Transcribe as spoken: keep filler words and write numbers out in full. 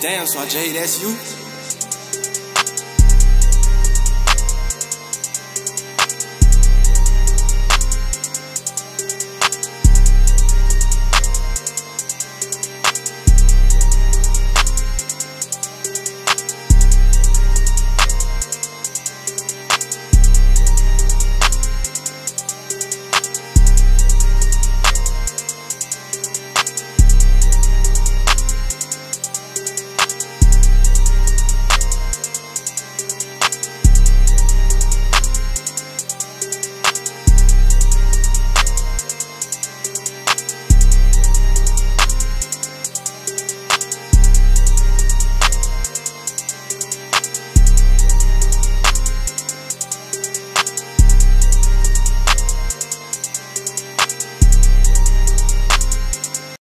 Damn, Sarge, that's you?